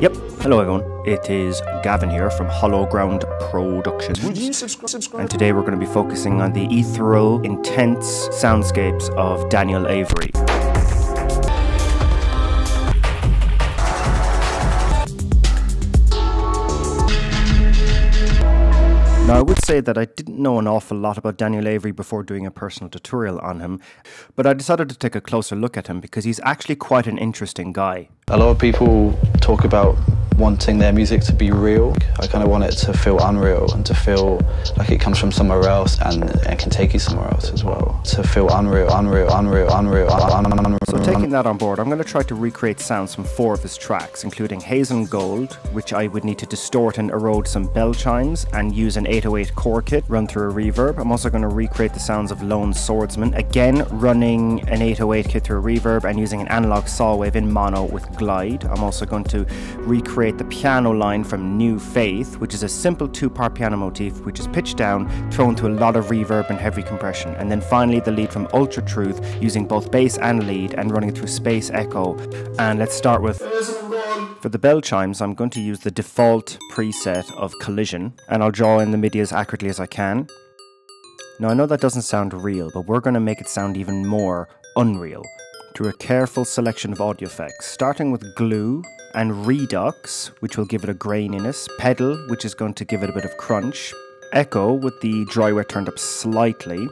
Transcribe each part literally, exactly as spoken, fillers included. Yep, hello everyone, it is Gavin here from Hollow Ground Productions. Would you subscribe, subscribe? And today we're going to be focusing on the ethereal, intense soundscapes of Daniel Avery. Now, I would say that I didn't know an awful lot about Daniel Avery before doing a personal tutorial on him, but I decided to take a closer look at him because he's actually quite an interesting guy. A lot of people talk about wanting their music to be real. I kind of want it to feel unreal and to feel like it comes from somewhere else and, and can take you somewhere else as well. To feel unreal, unreal, unreal, unreal, un un unreal. So taking that on board, I'm going to try to recreate sounds from four of his tracks, including Hazel and Gold, which I would need to distort and erode some bell chimes and use an eight oh eight core kit, run through a reverb. I'm also going to recreate the sounds of Lone Swordsman, again running an eight oh eight kit through a reverb and using an analog saw wave in mono with glide. I'm also going to recreate the piano line from New Faith, which is a simple two-part piano motif which is pitched down, thrown to a lot of reverb and heavy compression, and then finally the lead from Ultra Truth using both bass and lead and running through space echo. And let's start with... For the bell chimes, I'm going to use the default preset of Collision, and I'll draw in the MIDI as accurately as I can. Now I know that doesn't sound real, but we're going to make it sound even more unreal through a careful selection of audio effects, starting with Glue and Redux, which will give it a graininess, Pedal, which is going to give it a bit of crunch, Echo with the dry wet turned up slightly,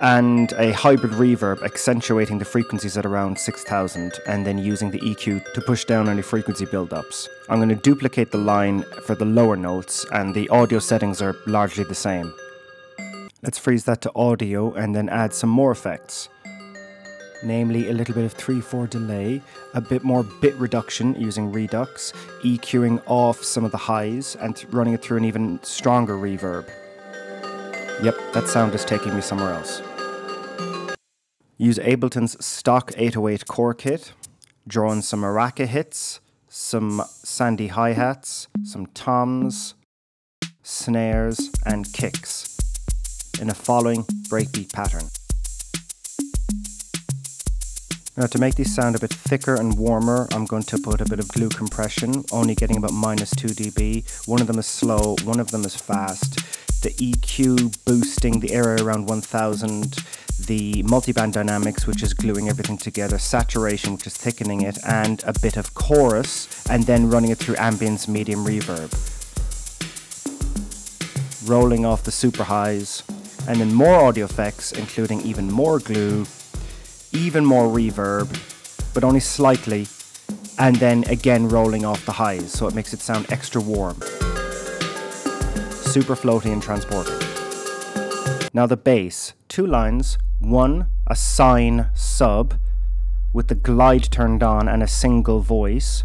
and a hybrid reverb accentuating the frequencies at around six thousand, and then using the E Q to push down any frequency buildups. I'm going to duplicate the line for the lower notes, and the audio settings are largely the same. Let's freeze that to audio and then add some more effects. Namely, a little bit of three four delay, a bit more bit reduction using Redux, EQing off some of the highs and running it through an even stronger reverb. Yep, that sound is taking me somewhere else. Use Ableton's stock eight oh eight core kit, draw in some maraca hits, some sandy hi-hats, some toms, snares and kicks in a following breakbeat pattern. Now to make these sound a bit thicker and warmer, I'm going to put a bit of glue compression, only getting about minus two dB. One of them is slow, one of them is fast. The E Q boosting the area around one thousand. The multiband dynamics, which is gluing everything together. Saturation, which is thickening it. And a bit of chorus, and then running it through ambience medium reverb. Rolling off the super highs. And then more audio effects, including even more glue, even more reverb, but only slightly, and then again rolling off the highs, so it makes it sound extra warm. Super floaty and transported. Now the bass, two lines, one, a sine sub, with the glide turned on and a single voice,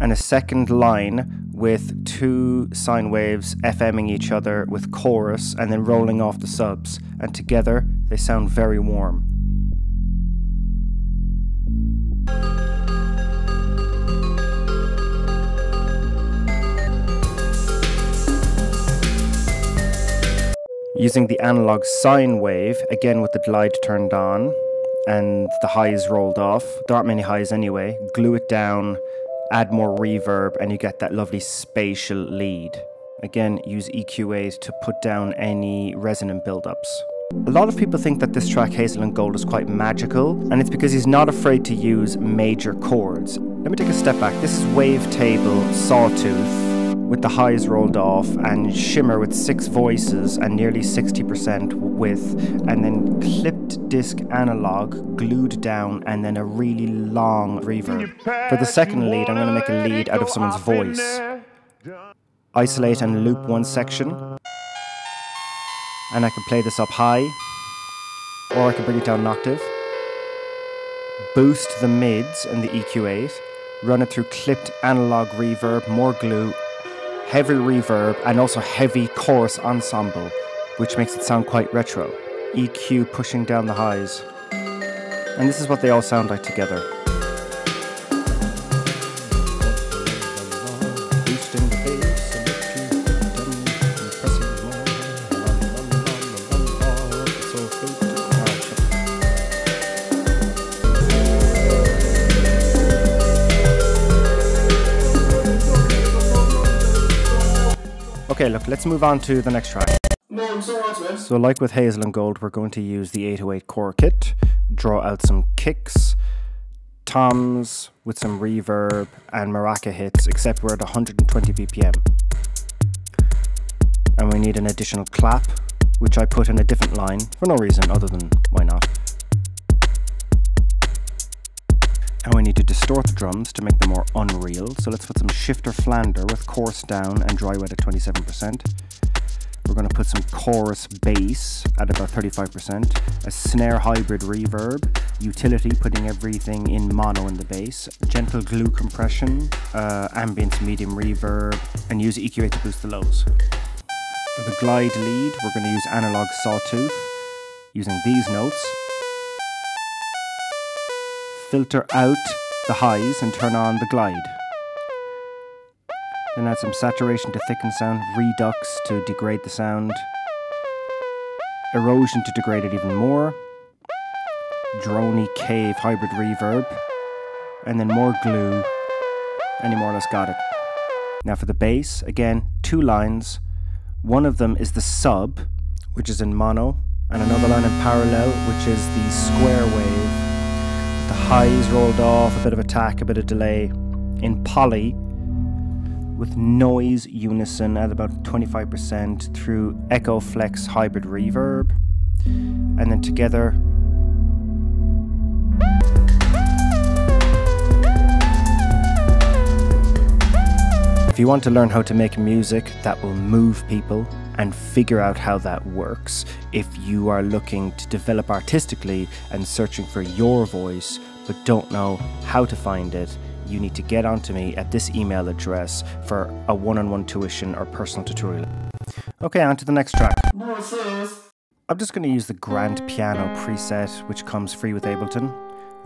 and a second line with two sine waves FMing each other with chorus, and then rolling off the subs, and together they sound very warm. Using the analog sine wave, again with the glide turned on and the highs rolled off, there aren't many highs anyway, glue it down, add more reverb, and you get that lovely spatial lead. Again, use E Q eight to put down any resonant buildups. A lot of people think that this track, Hazel and Gold, is quite magical, and it's because he's not afraid to use major chords. Let me take a step back. This is Wavetable, Sawtooth, with the highs rolled off, and Shimmer with six voices and nearly sixty percent width, and then clipped disc analog, glued down, and then a really long reverb. For the second lead, I'm going to make a lead out of someone's voice. Isolate and loop one section. And I can play this up high, or I can bring it down an octave. Boost the mids and the E Q eight. Run it through clipped analog reverb, more glue, heavy reverb, and also heavy chorus ensemble, which makes it sound quite retro. E Q pushing down the highs. And this is what they all sound like together. Okay, look, let's move on to the next track. No, sorry, so like with Hazel and Gold, we're going to use the eight oh eight core kit, draw out some kicks, toms with some reverb, and maraca hits, except we're at one hundred twenty B P M. And we need an additional clap, which I put in a different line for no reason other than why not. And we need to distort the drums to make them more unreal. So let's put some shifter flander with chorus down and dry wet at twenty-seven percent. We're going to put some chorus bass at about thirty-five percent, a snare hybrid reverb, utility putting everything in mono in the bass, gentle glue compression, uh, ambience medium reverb, and use E Q eight to boost the lows. For the glide lead, we're going to use analog sawtooth, using these notes. Filter out the highs and turn on the glide. Then add some saturation to thicken sound, redux to degrade the sound, erosion to degrade it even more, droney cave hybrid reverb, and then more glue, and you more or less got it. Now for the bass, again, two lines. One of them is the sub, which is in mono, and another line in parallel, which is the square wave. The highs rolled off, a bit of attack, a bit of delay, in poly, with noise unison at about twenty-five percent through echo flex hybrid reverb, and then together. If you want to learn how to make music that will move people and figure out how that works, if you are looking to develop artistically and searching for your voice but don't know how to find it, you need to get onto me at this email address for a one-on-one tuition or personal tutorial. Okay, on to the next track. I'm just going to use the grand piano preset, which comes free with Ableton,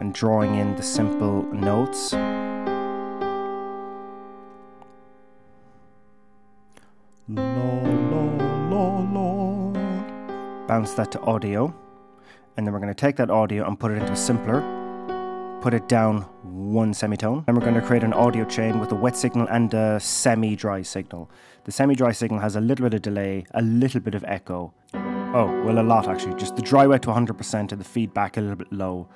and drawing in the simple notes. La, la, la, la. Bounce that to audio, and then we're going to take that audio and put it into a simpler. Put it down one semitone, and we're going to create an audio chain with a wet signal and a semi-dry signal. The semi-dry signal has a little bit of delay, a little bit of echo. Oh, well, a lot actually. Just the dry wet to one hundred percent and the feedback a little bit low.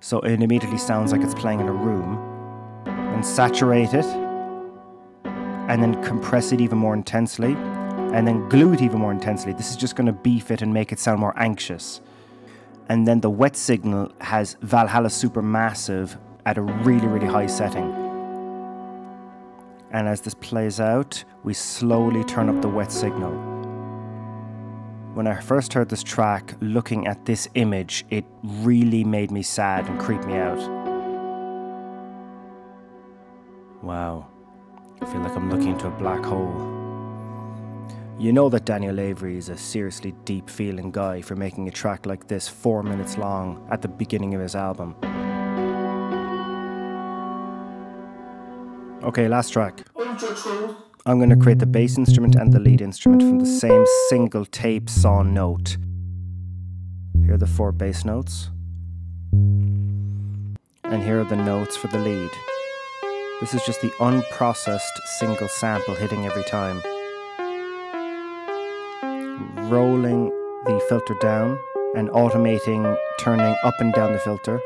So it immediately sounds like it's playing in a room. And saturate it, and then compress it even more intensely, and then glue it even more intensely. This is just going to beef it and make it sound more anxious. And then the wet signal has Valhalla Supermassive at a really, really high setting. And as this plays out, we slowly turn up the wet signal. When I first heard this track, looking at this image, it really made me sad and creeped me out. Wow, I feel like I'm looking into a black hole. You know that Daniel Avery is a seriously deep feeling guy for making a track like this four minutes long at the beginning of his album. Okay, last track. I'm going to create the bass instrument and the lead instrument from the same single tape saw note. Here are the four bass notes. And here are the notes for the lead. This is just the unprocessed single sample hitting every time. Rolling the filter down and automating turning up and down the filter.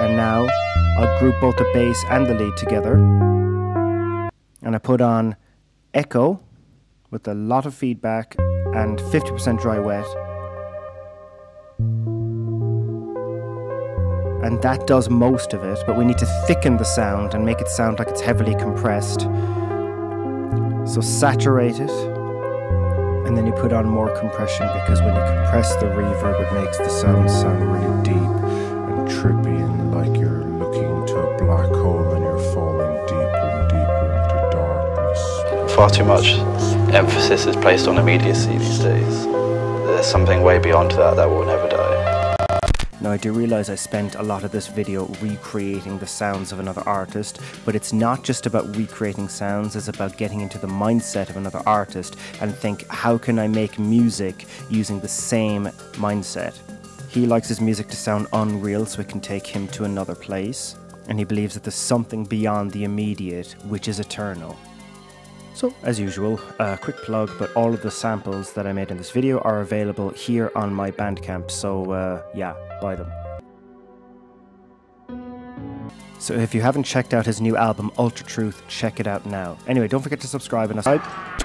And now I'll group both the bass and the lead together, and I put on echo with a lot of feedback and fifty percent dry wet, and that does most of it, but we need to thicken the sound and make it sound like it's heavily compressed. So saturate it, and then you put on more compression, because when you compress the reverb, it makes the sound sound really deep and trippy and like you're looking into a black hole and you're falling deeper and deeper into darkness. Far too much emphasis is placed on immediacy these days. There's something way beyond that that will never die. Now, I do realize I spent a lot of this video recreating the sounds of another artist, but it's not just about recreating sounds, it's about getting into the mindset of another artist and think, how can I make music using the same mindset? He likes his music to sound unreal, so it can take him to another place, and he believes that there's something beyond the immediate, which is eternal. So, as usual, a quick plug, but all of the samples that I made in this video are available here on my Bandcamp, so uh, yeah, buy them. So if you haven't checked out his new album, Ultra Truth, check it out now. Anyway, don't forget to subscribe and subscribe.